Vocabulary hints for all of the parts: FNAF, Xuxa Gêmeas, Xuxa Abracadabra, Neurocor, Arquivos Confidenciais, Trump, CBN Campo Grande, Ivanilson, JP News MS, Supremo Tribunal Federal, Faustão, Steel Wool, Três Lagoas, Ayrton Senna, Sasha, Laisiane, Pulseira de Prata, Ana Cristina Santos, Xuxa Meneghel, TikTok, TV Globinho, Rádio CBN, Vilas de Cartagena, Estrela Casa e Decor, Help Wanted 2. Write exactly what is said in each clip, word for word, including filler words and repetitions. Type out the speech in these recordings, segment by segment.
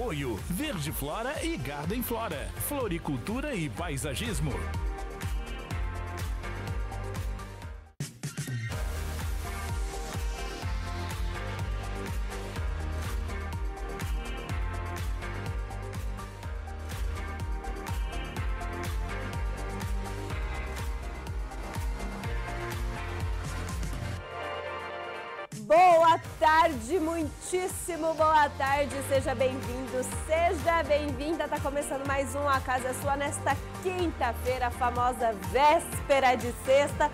Apoio Verde Flora e Garden Flora, Floricultura e Paisagismo. Boa tarde, muitíssimo boa tarde, seja bem-vindo, seja bem-vinda, tá começando mais um A Casa É Sua nesta quinta-feira, a famosa véspera de sexta.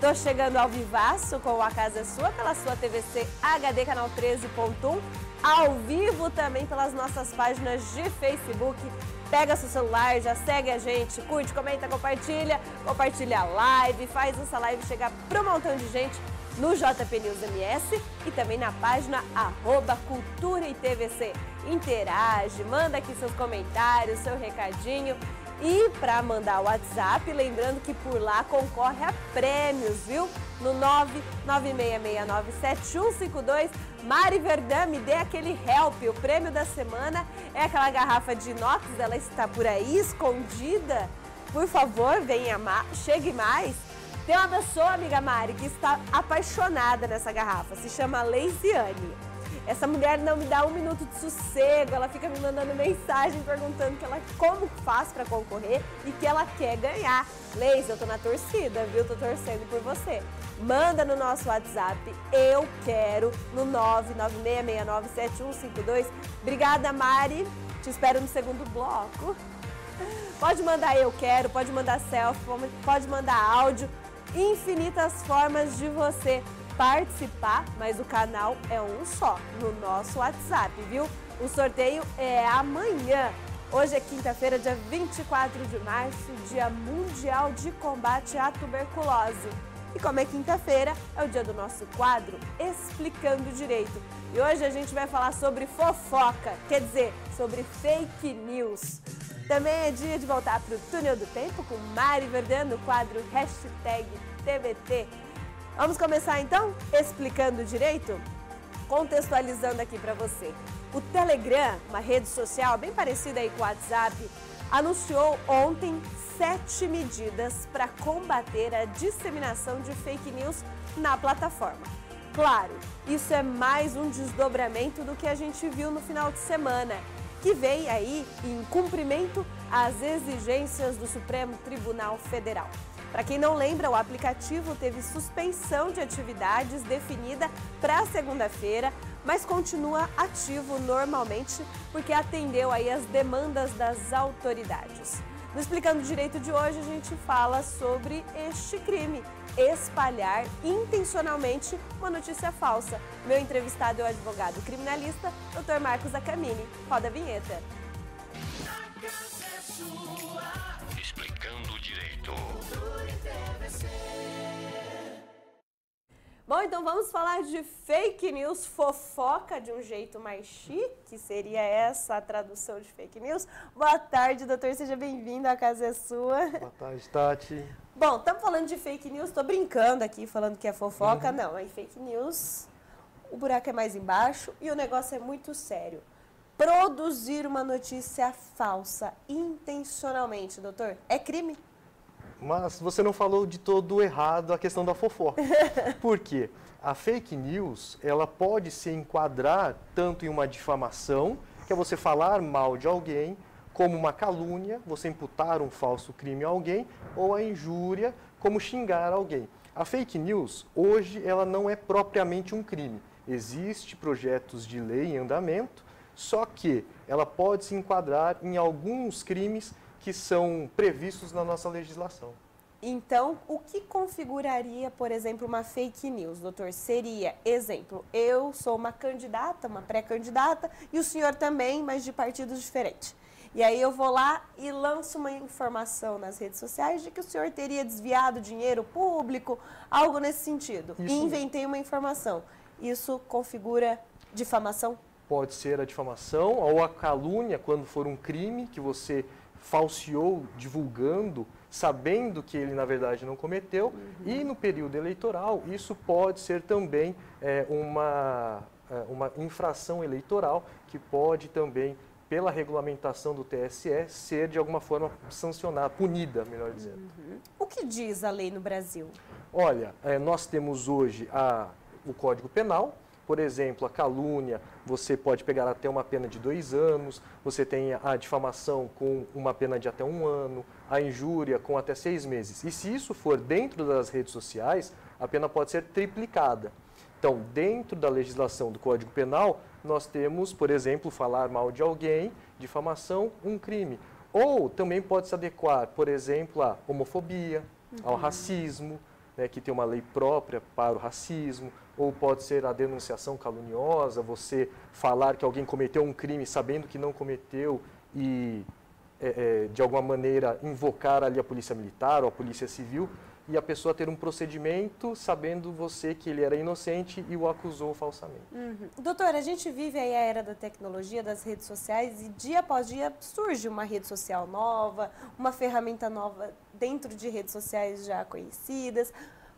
Tô chegando ao vivaço com o A Casa É Sua pela sua T V C H D Canal treze ponto um, ao vivo também pelas nossas páginas de Facebook. Pega seu celular, já segue a gente, curte, comenta, compartilha, compartilha a live, faz essa live chegar para um montão de gente no J P News M S e também na página arroba Cultura e T V C. Interage, manda aqui seus comentários, seu recadinho. E para mandar o WhatsApp, lembrando que por lá concorre a prêmios, viu? No nove nove seis seis nove sete um cinco dois. Mari Verdan, me dê aquele help. O prêmio da semana é aquela garrafa de inox, ela está por aí, escondida. Por favor, venha, chegue mais. Tem uma pessoa, amiga Mari, que está apaixonada nessa garrafa, se chama Laisiane. Essa mulher não me dá um minuto de sossego, ela fica me mandando mensagem, perguntando que ela, como faz para concorrer e que ela quer ganhar. Leis, eu tô na torcida, viu? Tô torcendo por você. Manda no nosso WhatsApp, eu quero, no nove nove seis seis nove sete um cinco dois. Obrigada, Mari, te espero no segundo bloco. Pode mandar eu quero, pode mandar selfie, pode mandar áudio. Infinitas formas de você participar, mas o canal é um só, no nosso WhatsApp, viu? O sorteio é amanhã. Hoje é quinta-feira, dia vinte e quatro de março, Dia Mundial de Combate à Tuberculose. E como é quinta-feira, é o dia do nosso quadro Explicando Direito. E hoje a gente vai falar sobre fofoca, quer dizer, sobre fake news. Também é dia de voltar para o Túnel do Tempo com Mari Verdan no quadro Hashtag T B T. Vamos começar então explicando direito? Contextualizando aqui para você. O Telegram, uma rede social bem parecida aí com o WhatsApp, anunciou ontem sete medidas para combater a disseminação de fake news na plataforma. Claro, isso é mais um desdobramento do que a gente viu no final de semana, que vem aí em cumprimento às exigências do Supremo Tribunal Federal. Para quem não lembra, o aplicativo teve suspensão de atividades definida para segunda-feira, mas continua ativo normalmente porque atendeu aí as demandas das autoridades. No Explicando Direito de hoje, a gente fala sobre este crime, espalhar intencionalmente uma notícia falsa. Meu entrevistado é o advogado criminalista, doutor Marcos Acamini. Roda a vinheta. A casa é sua. Explicando o direito. Bom, então vamos falar de fake news, fofoca de um jeito mais chique, seria essa a tradução de fake news. Boa tarde, doutor, seja bem-vindo, a casa é sua. Boa tarde, Tati. Bom, estamos falando de fake news, estou brincando aqui, falando que é fofoca, uhum. Não, é fake news, o buraco é mais embaixo e o negócio é muito sério. Produzir uma notícia falsa, intencionalmente, doutor, é crime? Mas você não falou de todo errado a questão da fofoca. Por quê? A fake news, ela pode se enquadrar tanto em uma difamação, que é você falar mal de alguém, como uma calúnia, você imputar um falso crime a alguém, ou a injúria, como xingar alguém. A fake news, hoje, ela não é propriamente um crime. Existem projetos de lei em andamento, só que ela pode se enquadrar em alguns crimes que são previstos na nossa legislação. Então, o que configuraria, por exemplo, uma fake news, doutor? Seria, exemplo, eu sou uma candidata, uma pré-candidata, e o senhor também, mas de partidos diferentes. E aí eu vou lá e lanço uma informação nas redes sociais de que o senhor teria desviado dinheiro público, algo nesse sentido. Isso. E inventei uma informação. Isso configura difamação? Pode ser a difamação ou a calúnia, quando for um crime que você falseou, divulgando, sabendo que ele, na verdade, não cometeu. Uhum. E no período eleitoral, isso pode ser também é, uma, é, uma infração eleitoral que pode também pela regulamentação do T S E, ser de alguma forma sancionada, punida, melhor dizendo. Uhum. O que diz a lei no Brasil? Olha, é, nós temos hoje a, o Código Penal, por exemplo, a calúnia, você pode pegar até uma pena de dois anos, você tem a difamação com uma pena de até um ano, a injúria com até seis meses. E se isso for dentro das redes sociais, a pena pode ser triplicada. Então, dentro da legislação do Código Penal, nós temos, por exemplo, falar mal de alguém, difamação, um crime. Ou também pode se adequar, por exemplo, à homofobia, ao uhum. racismo, né, que tem uma lei própria para o racismo, ou pode ser a denunciação caluniosa, você falar que alguém cometeu um crime sabendo que não cometeu e, é, é, de alguma maneira, invocar ali a polícia militar ou a polícia civil, e a pessoa ter um procedimento sabendo você que ele era inocente e o acusou falsamente. Uhum. Doutora, a gente vive aí a era da tecnologia, das redes sociais, e dia após dia surge uma rede social nova, uma ferramenta nova dentro de redes sociais já conhecidas.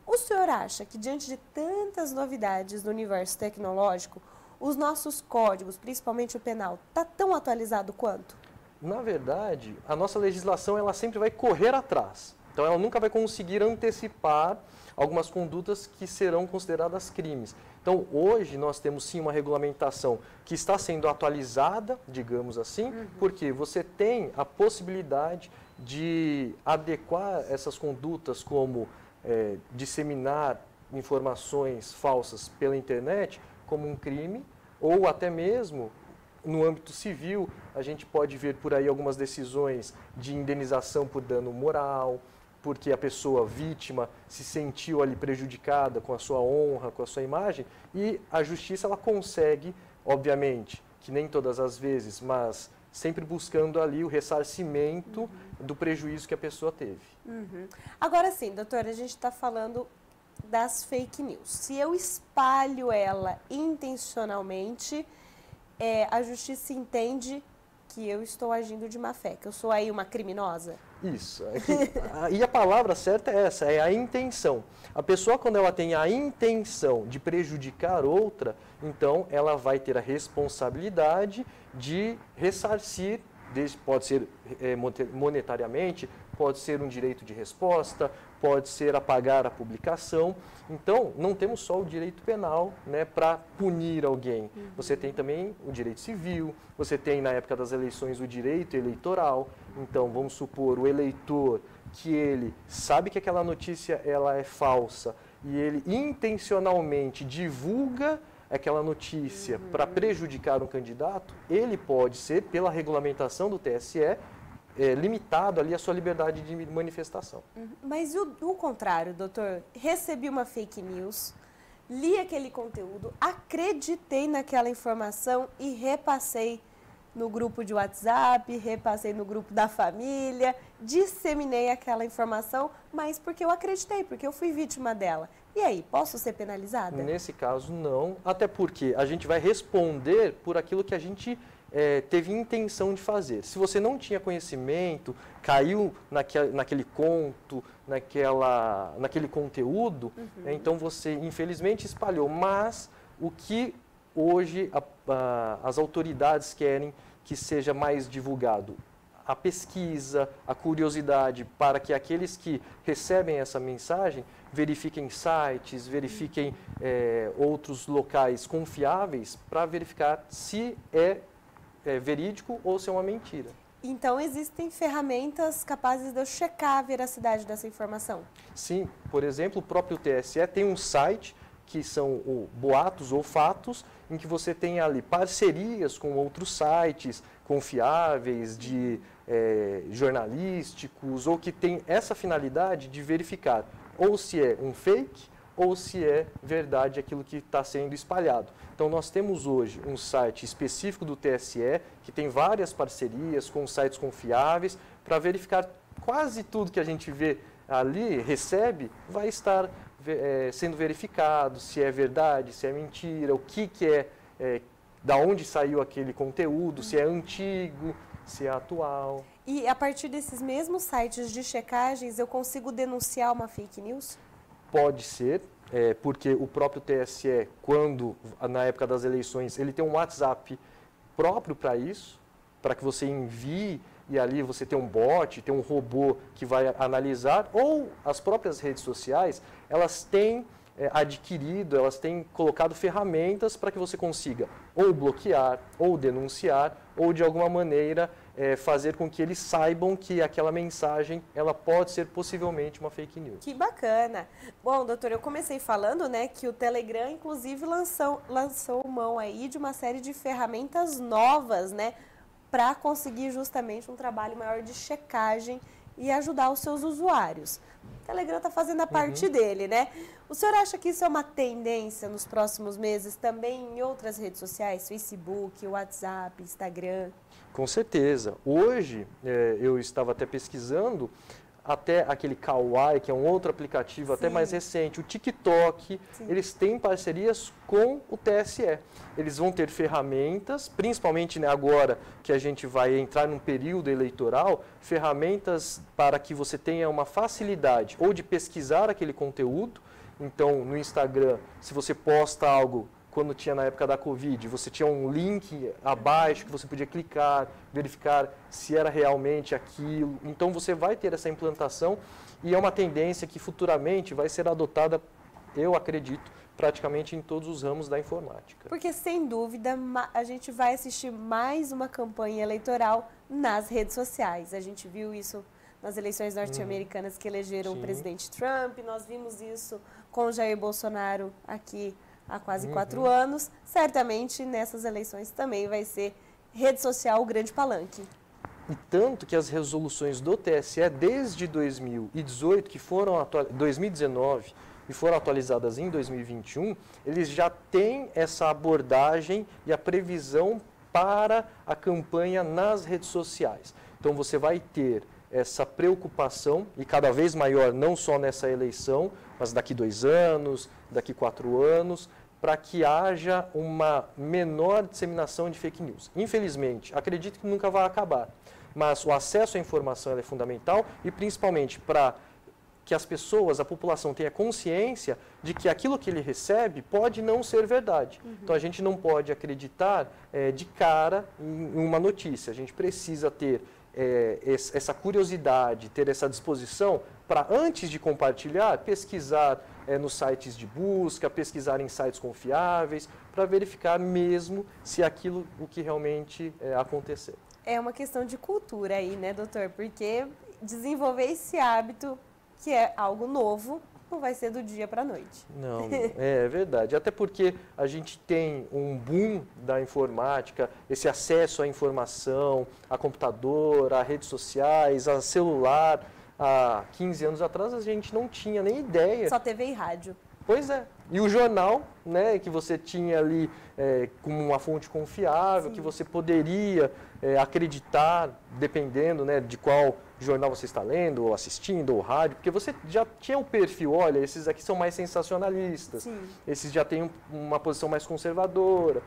O senhor acha que, diante de tantas novidades do universo tecnológico, os nossos códigos, principalmente o penal, está tão atualizado quanto? Na verdade, a nossa legislação ela sempre vai correr atrás. Então, ela nunca vai conseguir antecipar algumas condutas que serão consideradas crimes. Então, hoje nós temos sim uma regulamentação que está sendo atualizada, digamos assim, uhum. porque você tem a possibilidade de adequar essas condutas como é, disseminar informações falsas pela internet como um crime ou até mesmo... No âmbito civil, a gente pode ver por aí algumas decisões de indenização por dano moral, porque a pessoa vítima se sentiu ali prejudicada com a sua honra, com a sua imagem, e a justiça ela consegue, obviamente, que nem todas as vezes, mas sempre buscando ali o ressarcimento uhum. do prejuízo que a pessoa teve. Uhum. Agora sim, doutora, a gente está falando das fake news. Se eu espalho ela intencionalmente... É, a justiça entende que eu estou agindo de má fé, que eu sou aí uma criminosa? Isso. É que, a, e a palavra certa é essa, é a intenção. A pessoa, quando ela tem a intenção de prejudicar outra, então ela vai ter a responsabilidade de ressarcir, desde, pode ser é, monetariamente, pode ser um direito de resposta, pode ser apagar a publicação. Então, não temos só o direito penal, né, para punir alguém. Uhum. Você tem também o direito civil, você tem, na época das eleições, o direito eleitoral. Então, vamos supor, o eleitor que ele sabe que aquela notícia ela é falsa e ele intencionalmente divulga aquela notícia uhum. para prejudicar um candidato, ele pode ser, pela regulamentação do T S E, É, limitado ali a sua liberdade de manifestação. Mas o, o contrário, doutor, recebi uma fake news, li aquele conteúdo, acreditei naquela informação e repassei no grupo de WhatsApp, repassei no grupo da família, disseminei aquela informação, mas porque eu acreditei, porque eu fui vítima dela. E aí, posso ser penalizada? Nesse caso, não, até porque a gente vai responder por aquilo que a gente... É, teve intenção de fazer. Se você não tinha conhecimento, caiu naque, naquele conto, naquela, naquele conteúdo, uhum. é, então você infelizmente espalhou. Mas o que hoje a, a, as autoridades querem que seja mais divulgado? A pesquisa, a curiosidade, para que aqueles que recebem essa mensagem verifiquem sites, verifiquem é, outros locais confiáveis para verificar se é É verídico ou se é uma mentira. Então, existem ferramentas capazes de eu checar a veracidade dessa informação? Sim. Por exemplo, o próprio T S E tem um site que são o boatos ou fatos, em que você tem ali parcerias com outros sites confiáveis, de é, jornalísticos, ou que tem essa finalidade de verificar ou se é um fake ou se é verdade aquilo que está sendo espalhado. Então, nós temos hoje um site específico do T S E, que tem várias parcerias com sites confiáveis, para verificar quase tudo que a gente vê ali, recebe, vai estar é, sendo verificado, se é verdade, se é mentira, o que, que é, é, da onde saiu aquele conteúdo, se é antigo, se é atual. E a partir desses mesmos sites de checagens, eu consigo denunciar uma fake news? Pode ser, é, porque o próprio T S E, quando, na época das eleições, ele tem um WhatsApp próprio para isso, para que você envie e ali você tem um bot, tem um robô que vai analisar, ou as próprias redes sociais, elas têm é, adquirido, elas têm colocado ferramentas para que você consiga ou bloquear, ou denunciar, ou de alguma maneira é, fazer com que eles saibam que aquela mensagem, ela pode ser possivelmente uma fake news. Que bacana! Bom, doutor, eu comecei falando, né, que o Telegram, inclusive, lançou, lançou mão aí de uma série de ferramentas novas, né, para conseguir justamente um trabalho maior de checagem e ajudar os seus usuários. O Telegram está fazendo a parte uhum. dele, né? O senhor acha que isso é uma tendência nos próximos meses também em outras redes sociais? Facebook, WhatsApp, Instagram? Com certeza. Hoje, é, eu estava até pesquisando, até aquele Kwai, que é um outro aplicativo Sim. até mais recente, o TikTok, Sim. eles têm parcerias com o T S E. Eles vão ter ferramentas, principalmente, né, agora que a gente vai entrar num período eleitoral, ferramentas para que você tenha uma facilidade ou de pesquisar aquele conteúdo. Então, no Instagram, se você posta algo, quando tinha na época da Covid, você tinha um link abaixo que você podia clicar, verificar se era realmente aquilo. Então, você vai ter essa implantação e é uma tendência que futuramente vai ser adotada, eu acredito, praticamente em todos os ramos da informática. Porque, sem dúvida, a gente vai assistir mais uma campanha eleitoral nas redes sociais. A gente viu isso nas eleições norte-americanas que elegeram Sim. o presidente Trump, nós vimos isso com Jair Bolsonaro aqui há quase uhum. quatro anos, certamente nessas eleições também vai ser rede social o grande palanque. E tanto que as resoluções do T S E desde dois mil e dezoito, que foram atual... dois mil e dezenove e foram atualizadas em dois mil e vinte e um, eles já têm essa abordagem e a previsão para a campanha nas redes sociais. Então você vai ter essa preocupação, e cada vez maior, não só nessa eleição, mas daqui dois anos, daqui quatro anos, para que haja uma menor disseminação de fake news. Infelizmente, acredito que nunca vai acabar, mas o acesso à informação é fundamental e principalmente para que as pessoas, a população tenha consciência de que aquilo que ele recebe pode não ser verdade. Uhum. Então, a gente não pode acreditar é, de cara em uma notícia, a gente precisa ter É, essa curiosidade, ter essa disposição para, antes de compartilhar, pesquisar é, nos sites de busca, pesquisar em sites confiáveis, para verificar mesmo se aquilo o que realmente é, aconteceu. É uma questão de cultura aí, né, doutor? Porque desenvolver esse hábito, que é algo novo, não vai ser do dia para a noite. Não, é verdade. Até porque a gente tem um boom da informática, esse acesso à informação, a computador, a redes sociais, a celular. Há quinze anos atrás a gente não tinha nem ideia. Só T V e rádio. Pois é. E o jornal, né, que você tinha ali é, como uma fonte confiável, Sim. que você poderia é, acreditar, dependendo, né, de qual jornal você está lendo, ou assistindo, ou rádio, porque você já tinha um perfil, olha, esses aqui são mais sensacionalistas, Sim. esses já têm uma posição mais conservadora.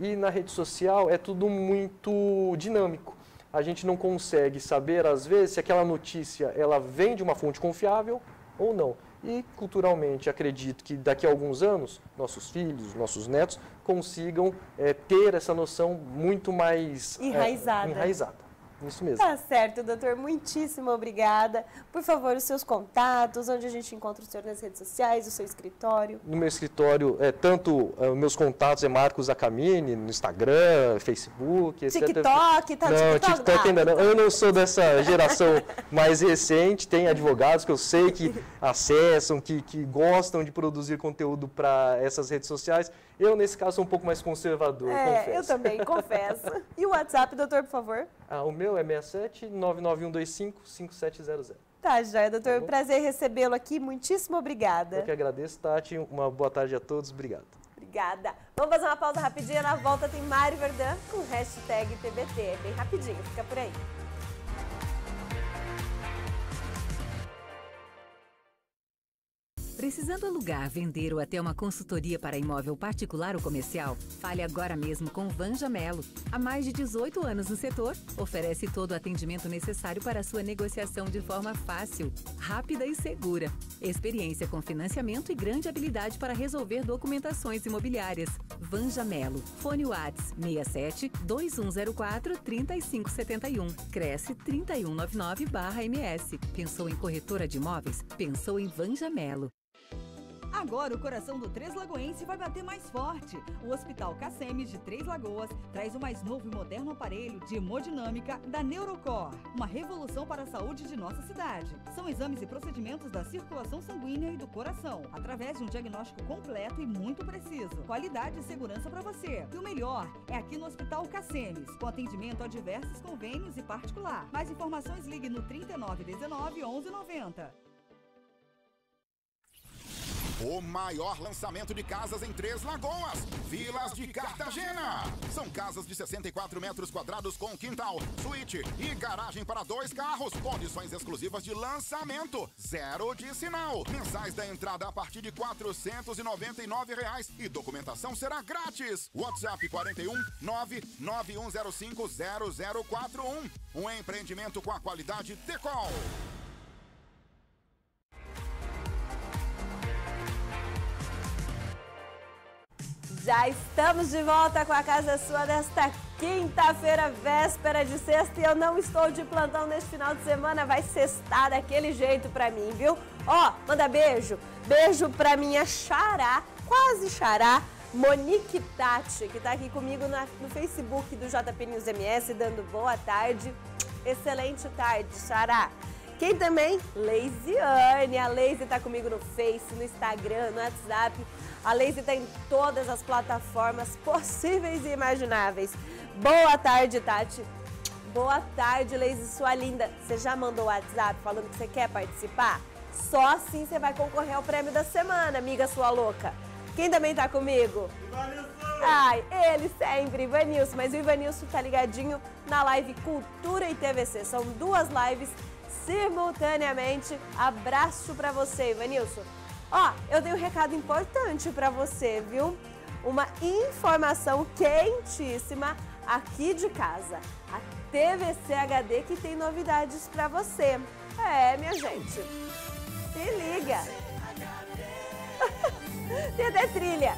E na rede social é tudo muito dinâmico. A gente não consegue saber, às vezes, se aquela notícia ela vem de uma fonte confiável ou não. E, culturalmente, acredito que daqui a alguns anos, nossos filhos, nossos netos, consigam é, ter essa noção muito mais enraizada. É, enraizada. Isso mesmo. Tá certo, doutor. Muitíssimo obrigada. Por favor, os seus contatos, onde a gente encontra o senhor nas redes sociais, o seu escritório. No meu escritório, é, tanto é, meus contatos é Marcos Acamini, no Instagram, Facebook, etcétera. TikTok, tá? Não, TikTok, TikTok ainda não. Eu não sou dessa geração mais recente. Tem advogados que eu sei que acessam, que, que gostam de produzir conteúdo para essas redes sociais. Eu, nesse caso, sou um pouco mais conservador, é, confesso. Eu também, confesso. E o WhatsApp, doutor, por favor? Ah, o meu é seis sete nove nove um dois cinco cinco sete zero zero. Tá, joia, doutor. Tá, prazer recebê-lo aqui. Muitíssimo obrigada. Eu que agradeço, Tati. Uma boa tarde a todos. Obrigado. Obrigada. Vamos fazer uma pausa rapidinha. Na volta tem Mari Verdan com hashtag T B T. É bem rapidinho. Fica por aí. Precisando alugar, vender ou até uma consultoria para imóvel particular ou comercial? Fale agora mesmo com Vanja Melo. Há mais de dezoito anos no setor, oferece todo o atendimento necessário para a sua negociação de forma fácil, rápida e segura. Experiência com financiamento e grande habilidade para resolver documentações imobiliárias. Vanja Melo. Fone Whats seis sete, dois um zero quatro, três cinco sete um. Cresce três um nove nove barra M S. Pensou em corretora de imóveis? Pensou em Vanja Melo. Agora o coração do Três Lagoense vai bater mais forte. O Hospital Cacemes de Três Lagoas traz o mais novo e moderno aparelho de hemodinâmica da Neurocor. Uma revolução para a saúde de nossa cidade. São exames e procedimentos da circulação sanguínea e do coração, através de um diagnóstico completo e muito preciso. Qualidade e segurança para você. E o melhor é aqui no Hospital Cacemes, com atendimento a diversos convênios e particular. Mais informações, ligue no trinta e nove, dezenove, onze, noventa. O maior lançamento de casas em Três Lagoas, Vilas de Cartagena. São casas de sessenta e quatro metros quadrados com quintal, suíte e garagem para dois carros. Condições exclusivas de lançamento, zero de sinal. Mensais da entrada a partir de quatrocentos e noventa e nove reais e documentação será grátis. WhatsApp quarenta e um, nove nove um zero cinco zero zero quatro um. Um empreendimento com a qualidade Tecol. Já estamos de volta com a Casa é Sua desta quinta-feira, véspera de sexta, e eu não estou de plantão neste final de semana, vai sextar daquele jeito pra mim, viu? Ó, manda beijo, beijo pra minha xará, quase xará, Monique Tati, que tá aqui comigo na, no Facebook do J P News M S, dando boa tarde, excelente tarde, xará. Quem também? Laisiane, a Laisi tá comigo no Face, no Instagram, no WhatsApp. A Laisi está em todas as plataformas possíveis e imagináveis. Boa tarde, Tati. Boa tarde, Laisi, sua linda. Você já mandou o WhatsApp falando que você quer participar? Só assim você vai concorrer ao prêmio da semana, amiga sua louca. Quem também está comigo? Ivanilson! Ai, ele sempre, Ivanilson. Mas o Ivanilson está ligadinho na live Cultura e T V C. São duas lives simultaneamente. Abraço para você, Ivanilson. Ó, eu dei um recado importante pra você, viu? Uma informação quentíssima aqui de casa. A T V C H D que tem novidades pra você. É, minha gente. Se liga. Tem até trilha.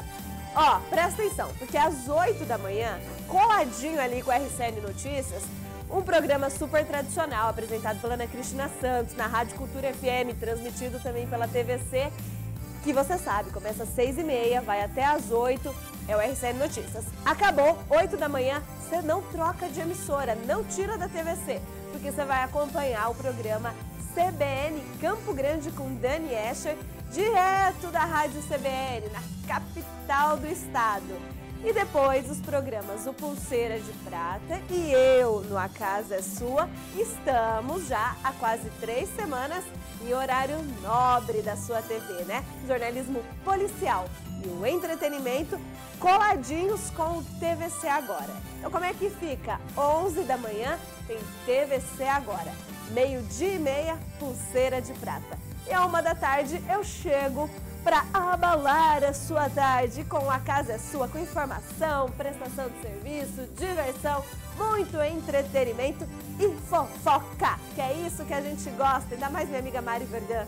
Ó, presta atenção, porque às oito da manhã, coladinho ali com a R C N Notícias, um programa super tradicional apresentado pela Ana Cristina Santos, na Rádio Cultura F M, transmitido também pela T V C, que você sabe, começa às seis e meia, vai até às oito, é o R C N Notícias. Acabou, oito da manhã, você não troca de emissora, não tira da T V C, porque você vai acompanhar o programa C B N Campo Grande com Dani Escher, direto da Rádio C B N, na capital do estado. E depois os programas O Pulseira de Prata e Eu no A Casa é Sua, estamos já há quase três semanas em horário nobre da sua T V, né? Jornalismo policial e o entretenimento coladinhos com o T V C Agora. Então como é que fica? onze da manhã tem T V C Agora, meio-dia e meia Pulseira de Prata. E à uma da tarde eu chego para abalar a sua tarde com A Casa é Sua, com informação, prestação de serviço, diversão, muito entretenimento e fofoca, que é isso que a gente gosta, ainda mais minha amiga Mari Verdan.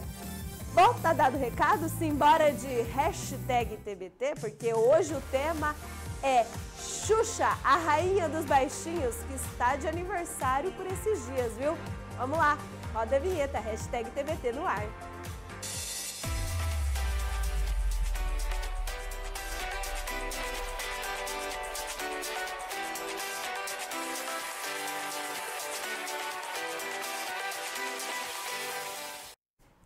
Bom, tá dado o recado, simbora de hashtag T B T, porque hoje o tema é Xuxa, a rainha dos baixinhos, que está de aniversário por esses dias, viu? Vamos lá, roda a vinheta, hashtag T B T no ar.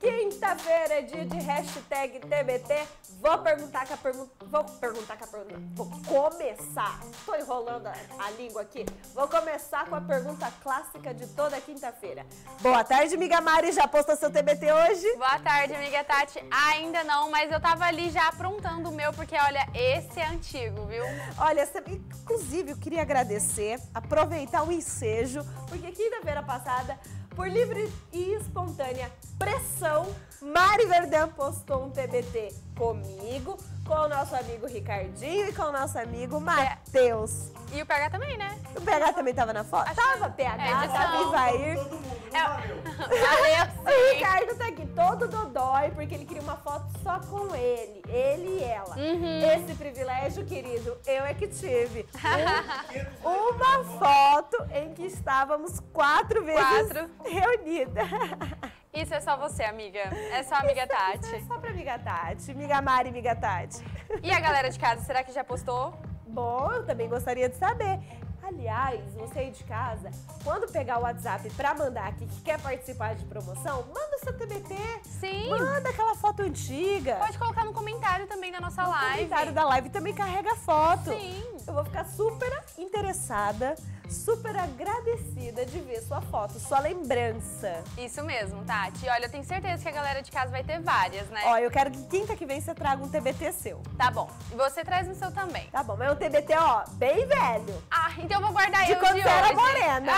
Quinta-feira é dia de hashtag T B T. Vou perguntar com a pergunta. Vou perguntar com a pergunta. Vou começar. Tô enrolando a, a língua aqui. Vou começar com a pergunta clássica de toda quinta-feira. Boa tarde, amiga Mari. Já postou seu T B T hoje? Boa tarde, amiga Tati. Ainda não, mas eu tava ali já aprontando o meu, porque olha, esse é antigo, viu? Olha, inclusive eu queria agradecer, aproveitar o ensejo, porque quinta-feira passada Por livre e espontânea pressão, Mari Verdan postou um T B T comigo, com o nosso amigo Ricardinho e com o nosso amigo Matheus. É. E o P H também, né? O P H também tava na foto? Acho tava, que... P H, é, tava Ivair. Todo mundo, é, valeu. O Ricardo tá aqui todo dodói, porque ele queria uma foto só com ele, ele e ela. Uhum. Esse privilégio, querido, eu é que tive. Uma foto em que estávamos quatro vezes quatro. reunidas. Isso é só você, amiga. É só a amiga isso, Tati. Isso é só pra amiga Tati. Amiga Mari, amiga Tati. E a galera de casa, será que já postou? Bom, eu também gostaria de saber. Aliás, você aí de casa, quando pegar o WhatsApp pra mandar aqui que quer participar de promoção, manda seu T B T. Sim. Manda aquela foto antiga. Pode colocar no comentário também da nossa no live. No comentário da live também carrega a foto. Sim. Eu vou ficar super interessada, super agradecida de ver sua foto, sua lembrança. Isso mesmo, Tati. Olha, eu tenho certeza que a galera de casa vai ter várias, né? Ó, eu quero que quinta que vem você traga um T B T seu. Tá bom. E você traz um seu também. Tá bom, mas é um T B T, ó, bem velho. Ah, então eu vou guardar de eu de hoje. De quando era morena.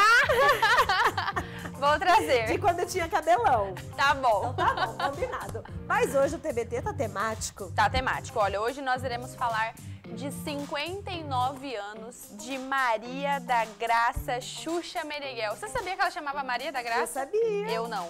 Ah! Vou trazer. De quando eu tinha cabelão. Tá bom. Então tá bom, combinado. Mas hoje o T B T tá temático? Tá temático. Olha, hoje nós iremos falar de cinquenta e nove anos de Maria da Graça Xuxa Meneghel. Você sabia que ela chamava Maria da Graça? Eu sabia. Eu não.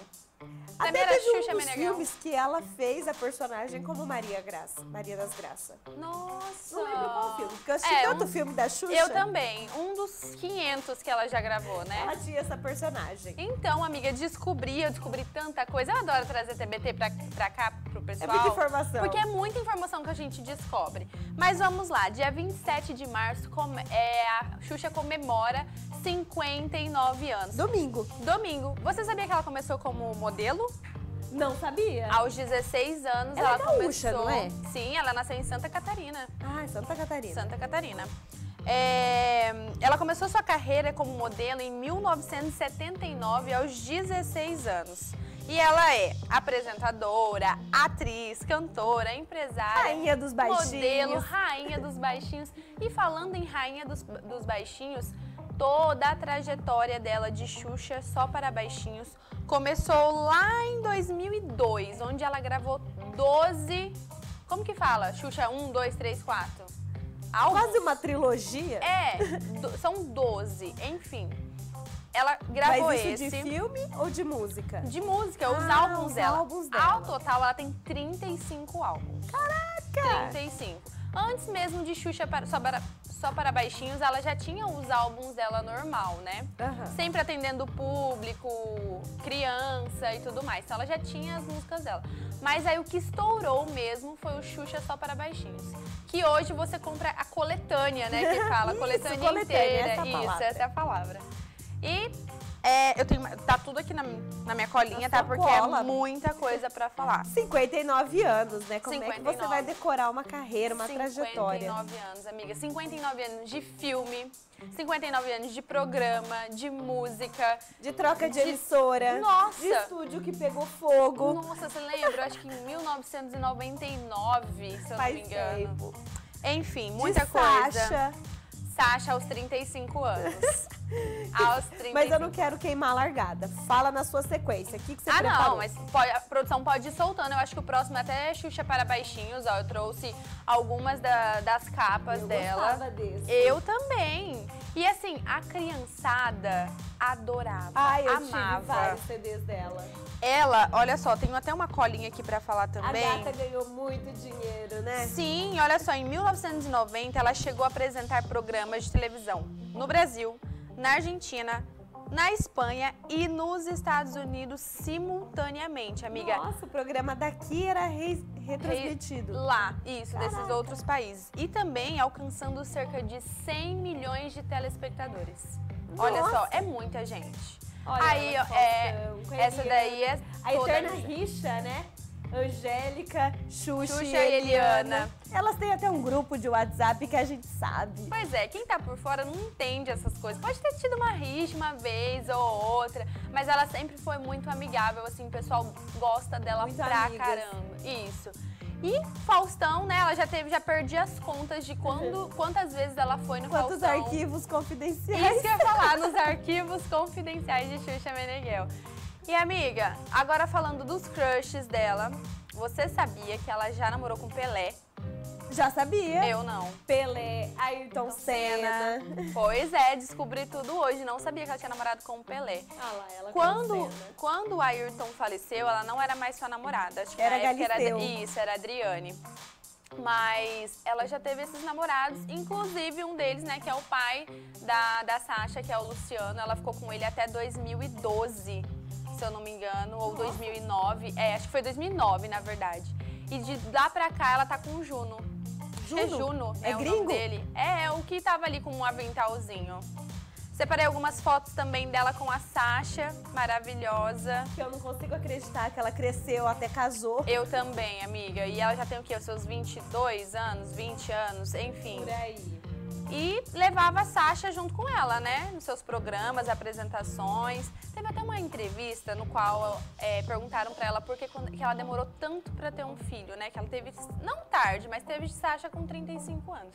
Até teve Xuxa um dos filmes que ela fez a personagem como Maria Graça, Maria das Graças. Nossa! Não lembro qual filme, porque eu assisti é, tanto um, filme da Xuxa. Eu também, um dos quinhentos que ela já gravou, né? Ela tinha essa personagem. Então, amiga, descobri, eu descobri tanta coisa. Eu adoro trazer T B T pra, pra cá, pro pessoal. É muita informação. Porque é muita informação que a gente descobre. Mas vamos lá, dia vinte e sete de março, com, é, a Xuxa comemora cinquenta e nove anos. Domingo. Domingo. Você sabia que ela começou como modelo? Não sabia. Aos dezesseis anos ela, ela é gaúcha, começou. Não é? Sim, ela nasceu em Santa Catarina. Ah, Santa Catarina. Santa Catarina. É, ela começou sua carreira como modelo em mil novecentos e setenta e nove, aos dezesseis anos. E ela é apresentadora, atriz, cantora, empresária, rainha dos baixinhos, modelo, rainha dos baixinhos. E falando em rainha dos, dos baixinhos, toda a trajetória dela de Xuxa Só para Baixinhos começou lá em dois mil e dois, onde ela gravou doze... Como que fala? Xuxa um, dois, três, quatro? Algo... Quase uma trilogia. É, do, são doze, enfim. Ela gravou esse... Mas isso esse, de filme ou de música? De música, ah, os álbuns os dela. álbuns dela. Ao total, ela tem trinta e cinco álbuns. Caraca! trinta e cinco. Antes mesmo de Xuxa para, só, para, só para Baixinhos, ela já tinha os álbuns dela normal, né? Uhum. Sempre atendendo o público, criança e tudo mais. Então ela já tinha as músicas dela. Mas aí o que estourou mesmo foi o Xuxa Só para Baixinhos. Que hoje você compra a coletânea, né? Que fala, a coletânea, isso, coletânea inteira. Essa isso, palavra. essa é a palavra. E... É, eu tenho, tá tudo aqui na, na minha colinha, tá? Porque cola. É muita coisa pra falar. cinquenta e nove anos, né? Como cinquenta e nove. É que você vai decorar uma carreira, uma trajetória? cinquenta e nove anos, amiga. cinquenta e nove anos de filme, cinquenta e nove anos de programa, de música. De troca de, de emissora. Nossa! De estúdio que pegou fogo. Nossa, você lembra? Eu acho que em mil novecentos e noventa e nove, se eu Faz não me engano. Tempo. Enfim, muita de coisa. Sasha. Sasha aos trinta e cinco anos. Aos trinta e cinco. Mas eu não quero queimar a largada. Fala na sua sequência. O que, que você ah, preparou? Ah, não, mas pode, a produção pode ir soltando. Eu acho que o próximo é até Xuxa para Baixinhos. Ó, eu trouxe algumas da, das capas eu dela. Desse. Eu também. E assim, a criançada adorava, Ai, eu amava. Tive vários C Ds dela. Ela, olha só, tenho até uma colinha aqui pra falar também. A gata ganhou muito dinheiro, né? Sim, olha só, em mil novecentos e noventa ela chegou a apresentar programas de televisão no Brasil, na Argentina, na Espanha e nos Estados Unidos simultaneamente, amiga. Nossa, o programa daqui era re retransmitido. Re lá, isso, Caraca. desses outros países. E também alcançando cerca de cem milhões de telespectadores. Nossa. Olha só, é muita gente. Olha, aí, ó, é, essa daí é a eterna rixa, né? Angélica, Xuxa, Xuxa e Eliana. Eliana. Elas têm até um grupo de WhatsApp que a gente sabe. Pois é, quem tá por fora não entende essas coisas. Pode ter tido uma rixa uma vez ou outra, mas ela sempre foi muito amigável, assim, o pessoal gosta dela muito pra amigas. caramba. Isso. E Faustão, né, ela já teve, já perdi as contas de quando, quantas vezes ela foi no Quantos Faustão. Quantos arquivos confidenciais. Isso que eu ia falar, nos arquivos confidenciais de Xuxa Meneghel. E amiga, agora falando dos crushes dela, você sabia que ela já namorou com Pelé? Já sabia. Eu não. Pelé, Ayrton Senna. Senna. Pois é, descobri tudo hoje. Não sabia que ela tinha namorado com o Pelé. Ah lá, ela quando, quando o Ayrton faleceu, ela não era mais sua namorada. Acho que era na época era, isso, era a Adriane. Mas ela já teve esses namorados, inclusive um deles, né, que é o pai da, da Sasha, que é o Luciano. Ela ficou com ele até dois mil e doze, se eu não me engano, ou dois mil e nove. É, acho que foi dois mil e nove, na verdade. E de lá pra cá, ela tá com o Juno. Juno? É Juno, é, é o gringo? Nome dele. É, é, o que tava ali com um aventalzinho. Separei algumas fotos também dela com a Sasha, maravilhosa. Eu não consigo acreditar que ela cresceu, até casou. Eu também, amiga. E ela já tem o quê? Os seus vinte e dois anos, vinte anos, enfim. Por aí. E levava a Sasha junto com ela, né? Nos seus programas, apresentações. Teve até uma entrevista no qual é, perguntaram pra ela por que, que ela demorou tanto pra ter um filho, né? Que ela teve, não tarde, mas teve Sasha com trinta e cinco anos.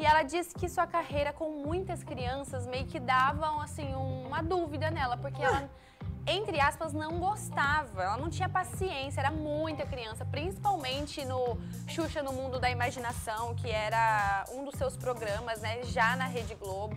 E ela disse que sua carreira com muitas crianças meio que davam, assim, uma dúvida nela, porque ela, entre aspas, não gostava. Ela não tinha paciência, era muita criança, principalmente no Xuxa no Mundo da Imaginação, que era um dos seus programas, né, já na Rede Globo.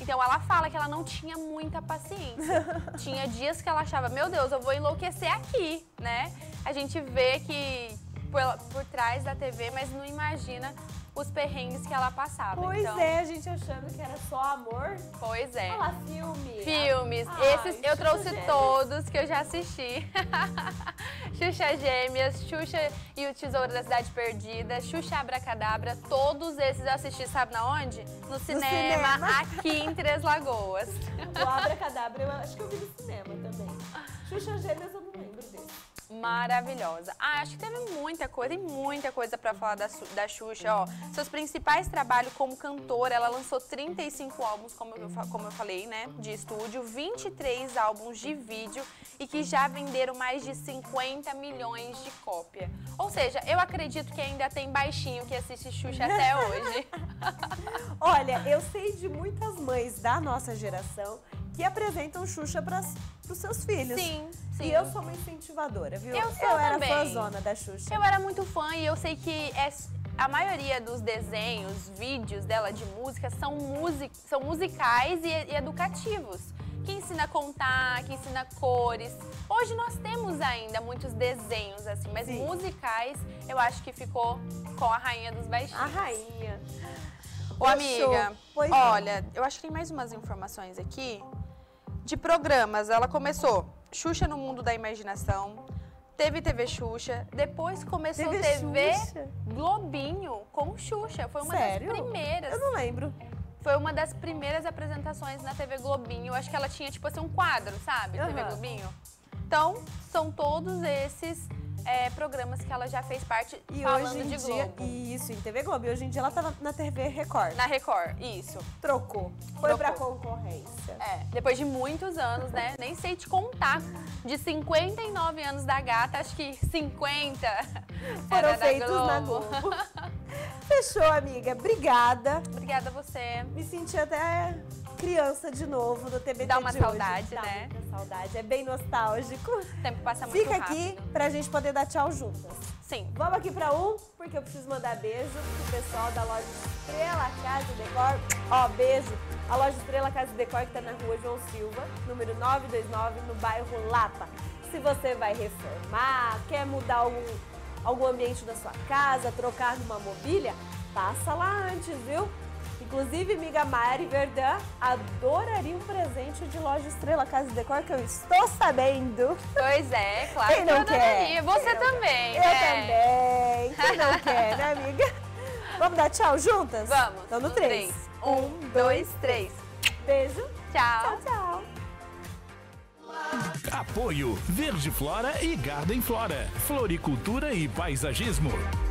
Então ela fala que ela não tinha muita paciência. Tinha dias que ela achava, meu Deus, eu vou enlouquecer aqui, né? A gente vê que por, por trás da T V, mas não imagina os perrengues que ela passava. Pois então, é, a gente achando que era só amor. Pois é. Olha lá, filme. Filmes. Ah, esses eu trouxe Gêmeas. Todos que eu já assisti. Xuxa Gêmeas, Xuxa e o Tesouro da Cidade Perdida, Xuxa Abracadabra, todos esses eu assisti, sabe na onde? No cinema, no cinema. Aqui em Três Lagoas. O Abracadabra eu acho que eu vi no cinema também. Xuxa Gêmeas eu não lembro dele. Maravilhosa. Ah, acho que teve muita coisa e muita coisa pra falar da, da Xuxa, ó. Seus principais trabalhos como cantora, ela lançou trinta e cinco álbuns, como eu, como eu falei, né, de estúdio, vinte e três álbuns de vídeo e que já venderam mais de cinquenta milhões de cópia. Ou seja, eu acredito que ainda tem baixinho que assiste Xuxa até hoje. Olha, eu sei de muitas mães da nossa geração que apresentam Xuxa para os seus filhos. Sim. Sim. E eu sou uma incentivadora, viu? Eu, sou eu era fãzona da Xuxa. Eu era muito fã e eu sei que é, a maioria dos desenhos, vídeos dela de música são, music, são musicais e, e educativos. Que ensina a contar, que ensina cores. Hoje nós temos ainda muitos desenhos assim, mas sim, musicais eu acho que ficou com a rainha dos baixinhos. A rainha. Ô, amiga, pois olha, é. eu acho que tem mais umas informações aqui de programas. Ela começou Xuxa no Mundo da Imaginação, teve T V Xuxa, depois começou T V, T V Globinho com Xuxa. Foi uma Sério? das primeiras. Eu não lembro. Foi uma das primeiras apresentações na T V Globinho. Acho que ela tinha, tipo assim, um quadro, sabe? Uhum. T V Globinho. Então, são todos esses é, programas que ela já fez parte e falando hoje em de dia, Globo. Isso, em T V Globo. E hoje em dia ela tá na T V Record. Na Record, isso. Trocou. Foi Trocou. pra concorrência. É, depois de muitos anos, né? Nem sei te contar. De cinquenta e nove anos da gata, acho que cinquenta foram feitos Globo. na Globo. Fechou, amiga. Obrigada. Obrigada a você. Me senti até criança de novo do T B T de hoje. Dá uma saudade, né? Dá muita saudade. É bem nostálgico. O tempo passa muito rápido. Fica aqui pra gente poder dar tchau juntas. Sim. Vamos aqui pra um, porque eu preciso mandar beijo pro pessoal da loja Estrela Casa e Decor. Ó, beijo. A loja Estrela Casa e Decor que tá na rua João Silva, número nove dois nove, no bairro Lapa. Se você vai reformar, quer mudar algum... algum ambiente da sua casa, trocar numa mobília, passa lá antes, viu? Inclusive, amiga Mari Verdan, adoraria um presente de loja Estrela Casa e Decor, que eu estou sabendo. Pois é, claro que eu adoraria. Você também, né? Eu também. Quem não quer, né, amiga? Vamos dar tchau juntas? Vamos. Então, no três. Um, dois, três. Beijo. Tchau. Tchau, tchau. Apoio Verde Flora e Garden Flora, floricultura e paisagismo.